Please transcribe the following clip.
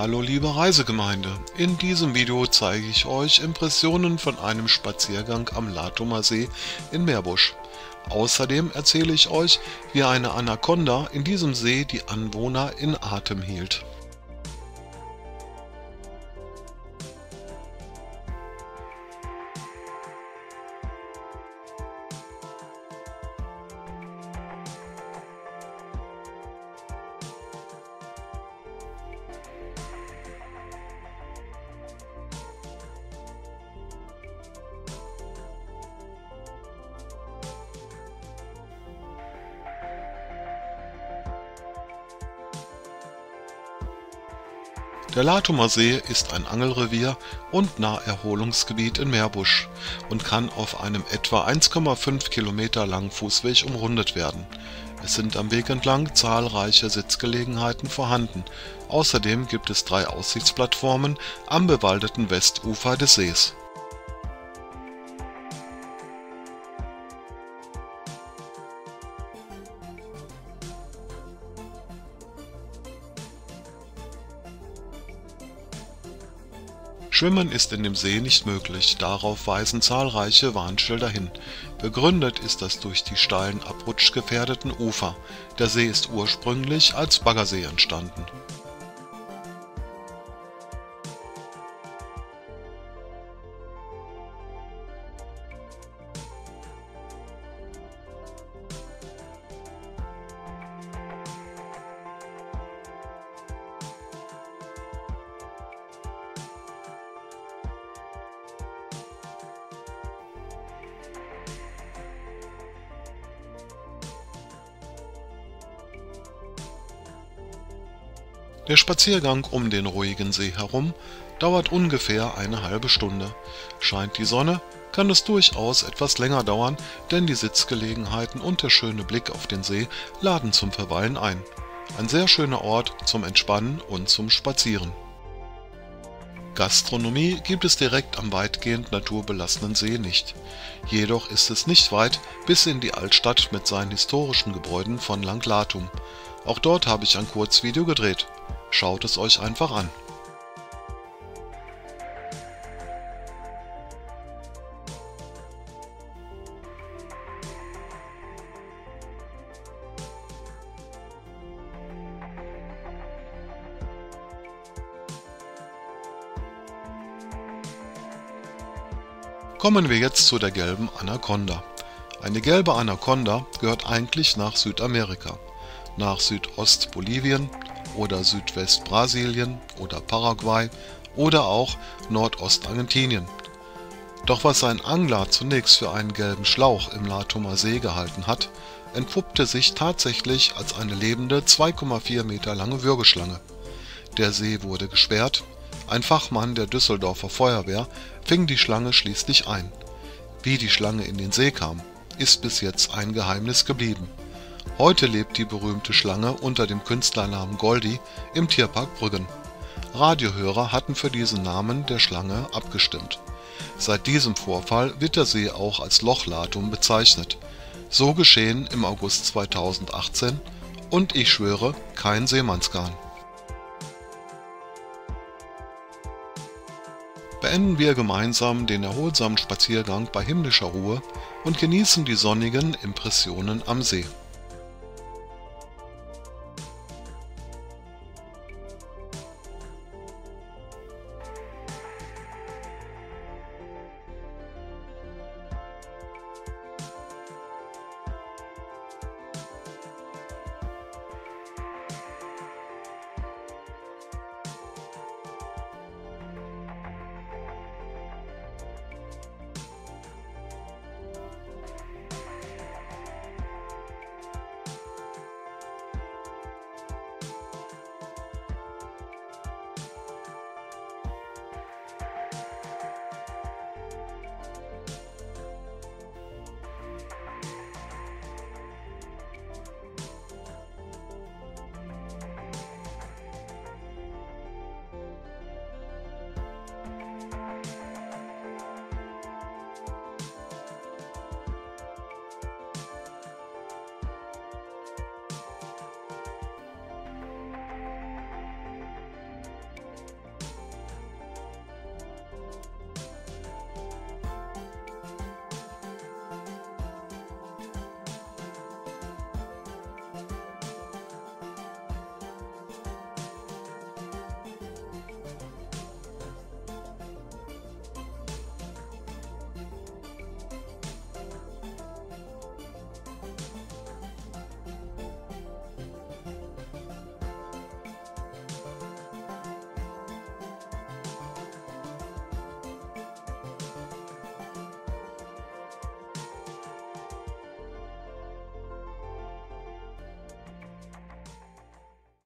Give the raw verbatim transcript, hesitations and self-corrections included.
Hallo liebe Reisegemeinde, in diesem Video zeige ich euch Impressionen von einem Spaziergang am Latumer See in Meerbusch. Außerdem erzähle ich euch, wie eine Anakonda in diesem See die Anwohner in Atem hielt. Der Latumer See ist ein Angelrevier und Naherholungsgebiet in Meerbusch und kann auf einem etwa eins Komma fünf Kilometer langen Fußweg umrundet werden. Es sind am Weg entlang zahlreiche Sitzgelegenheiten vorhanden. Außerdem gibt es drei Aussichtsplattformen am bewaldeten Westufer des Sees. Schwimmen ist in dem See nicht möglich, darauf weisen zahlreiche Warnschilder hin. Begründet ist das durch die steilen, abrutschgefährdeten Ufer. Der See ist ursprünglich als Baggersee entstanden. Der Spaziergang um den ruhigen See herum dauert ungefähr eine halbe Stunde. Scheint die Sonne, kann es durchaus etwas länger dauern, denn die Sitzgelegenheiten und der schöne Blick auf den See laden zum Verweilen ein. Ein sehr schöner Ort zum Entspannen und zum Spazieren. Gastronomie gibt es direkt am weitgehend naturbelassenen See nicht. Jedoch ist es nicht weit bis in die Altstadt mit seinen historischen Gebäuden von Langlatum. Auch dort habe ich ein Kurzvideo gedreht. Schaut es euch einfach an. Kommen wir jetzt zu der gelben Anakonda. Eine gelbe Anakonda gehört eigentlich nach Südamerika, nach Südostbolivien oder Südwestbrasilien oder Paraguay oder auch Nordostargentinien. Doch was ein Angler zunächst für einen gelben Schlauch im Latumer See gehalten hat, entpuppte sich tatsächlich als eine lebende zwei Komma vier Meter lange Würgeschlange. Der See wurde gesperrt. Ein Fachmann der Düsseldorfer Feuerwehr fing die Schlange schließlich ein. Wie die Schlange in den See kam, ist bis jetzt ein Geheimnis geblieben. Heute lebt die berühmte Schlange unter dem Künstlernamen Goldi im Tierpark Brüggen. Radiohörer hatten für diesen Namen der Schlange abgestimmt. Seit diesem Vorfall wird der See auch als Lochlatum bezeichnet. So geschehen im August zweitausendachtzehn und ich schwöre, kein Seemannsgarn. Beenden wir gemeinsam den erholsamen Spaziergang bei himmlischer Ruhe und genießen die sonnigen Impressionen am See.